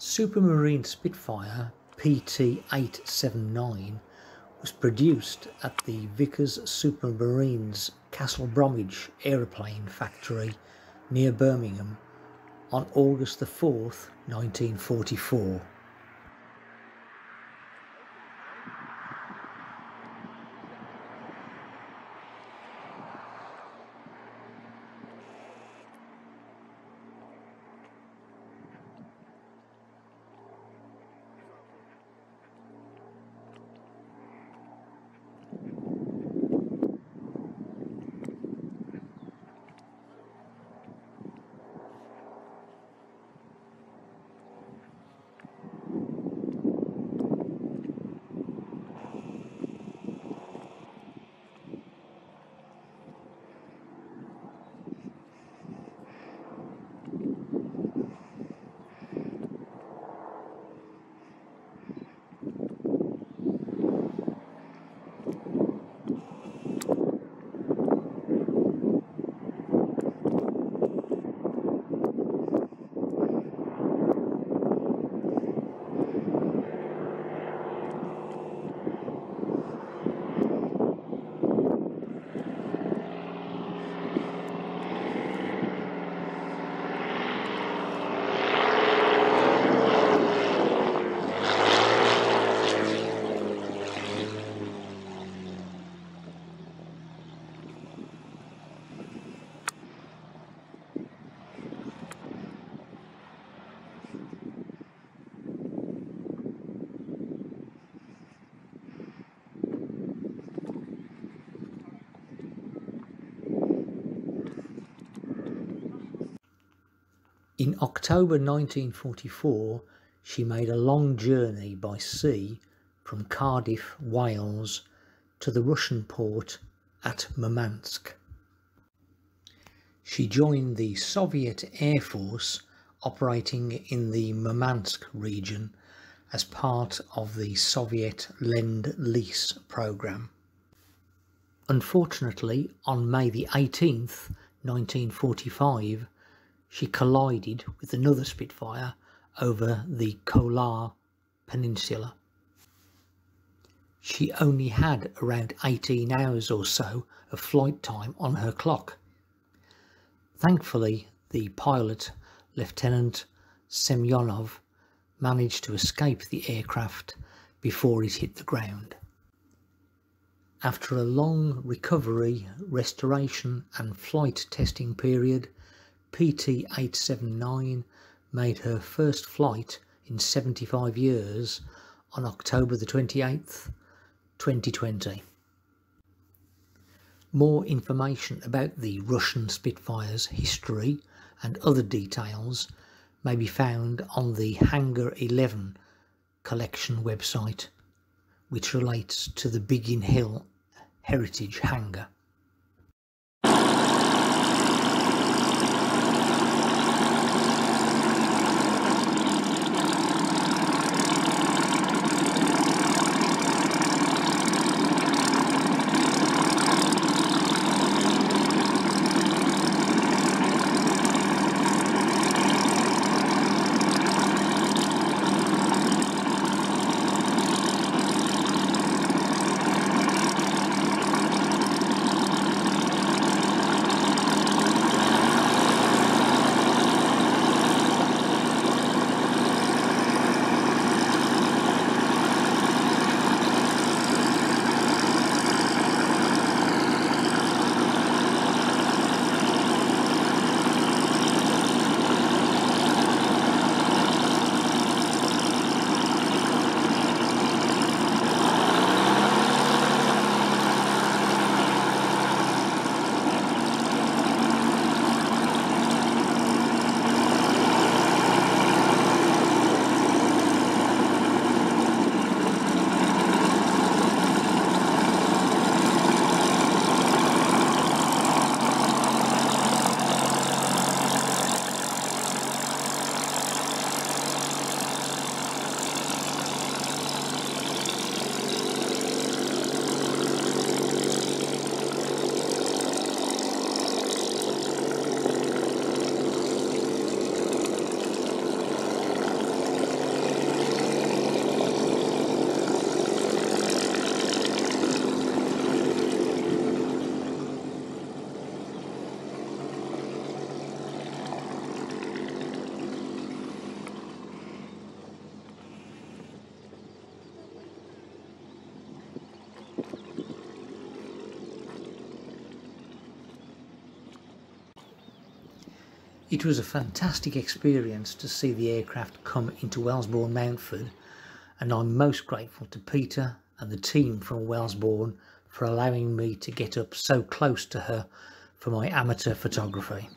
Supermarine Spitfire PT879 was produced at the Vickers Supermarines Castle Bromwich Aeroplane Factory near Birmingham on August the 4th, 1944. In October 1944, she made a long journey by sea from Cardiff, Wales, to the Russian port at Murmansk. She joined the Soviet Air Force operating in the Murmansk region as part of the Soviet Lend-Lease program. Unfortunately, on May the 18th, 1945, she collided with another Spitfire over the Kola Peninsula. She only had around 18 hours or so of flight time on her clock. Thankfully, the pilot, Lieutenant Semyonov, managed to escape the aircraft before it hit the ground. After a long recovery, restoration and flight testing period, PT879 made her first flight in 75 years on October the 28th, 2020. More information about the Russian Spitfire's history and other details may be found on the Hangar 11 Collection website, which relates to the Biggin Hill Heritage Hangar. It was a fantastic experience to see the aircraft come into Wellesbourne Mountford, and I'm most grateful to Peter and the team from Wellesbourne for allowing me to get up so close to her for my amateur photography.